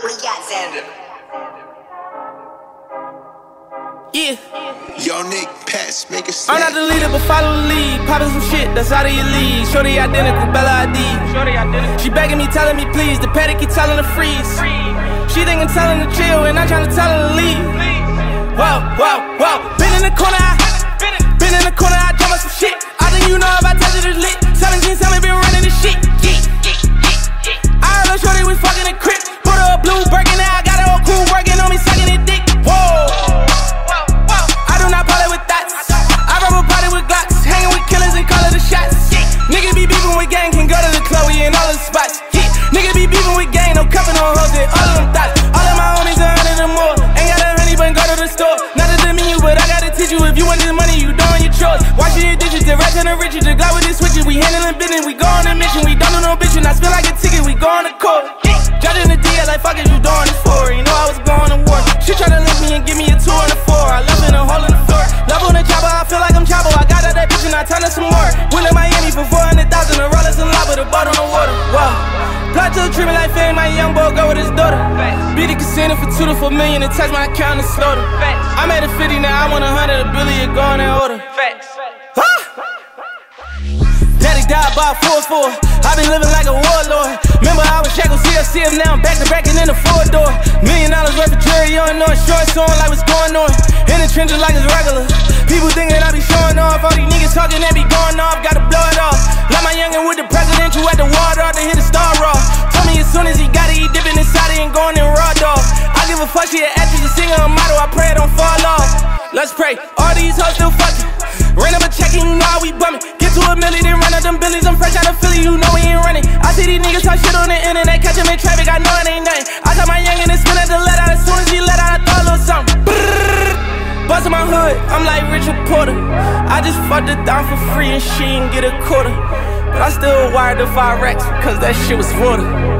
What do you got, Xander? Yeah. Yo, Nick, pass, make a snap. I'm not the leader, but follow the lead. Poppin' some shit, that's out of your league. Shorty identical, Bella ID. Shorty identical. She begging me, telling me please. The paddock keep telling her freeze. She think I'm telling her chill, and I'm trying to tell her to leave. Whoa, whoa, whoa. Been in the corner, I drum up some shit. I think you know if I touch it, it's lit. 17, something been running this shit. I heard her shorty was fucking a crip. Put her a blue Birkin, now I got her whole crew working on me, sucking it dick. Whoa. I do not party with thoughts. I rubber party with Glocks, hanging with killers and call it the shots. Nigga be beefing with gang, can go to the club, we in all the spots. Nigga be beefing with gang, no cuffing on hoes, and all of them thoughts. All of my homies are 100 or more. Ain't got a honey, but go to the store. Not to menu, but I gotta teach you. If you want this money, you doing your chores. Washing your dishes, the rats and the riches, the glove with the switches. We handling business, we go on a mission. We don't do no bitchin', I spill like a ticket, we go on the court. Judging the deal like fuck is you doing it for? You know I was going to war. She tried to link me and give me a tour on the floor. I love in a hole in the floor. Love on the chopper, I feel like I'm Chavo. I got out that bitch and I turned her some more. Went to Miami for 400,000. The rollers and lava, the bottle on water. Whoa. Plot to the treatment like fame. My young boy go with his daughter. Beat the casino for $2 to $4 million and touch my account and slaughter. I'm at a 50 now, I want 100. A billion going in order. Facts. Daddy died by 4-4. I been living like a warlord. Remember I was shackled CFCF, now I'm back to backing in the 4-door. $1 million worth of jewelry on, no insurance on, like what's going on. In the trenches like it's regular. People thinking I be showing off. All these niggas talking, they be going off. Gotta blow it off. Like my youngin' with the president, you at the water to hit a star raw. Told me as soon as he got it, he dipping inside it and going in raw dog. I give a fuck, she an actress, a singer, a model. I pray it don't fall off. Let's pray. All these hoes still fucking. Ran up a check and you know how we bummin'. To a million, then run up them billies. I'm fresh out of Philly, you know we ain't running. I see these niggas talk shit on the internet, catch them in traffic, I know it ain't nothing. I got my youngin' and spin at the let out. As soon as he let out, I thought a little something. Bust in my hood, I'm like Richard Porter. I just fucked her down for free and she ain't get a quarter. But I still wired the 5 racks, cause that shit was water.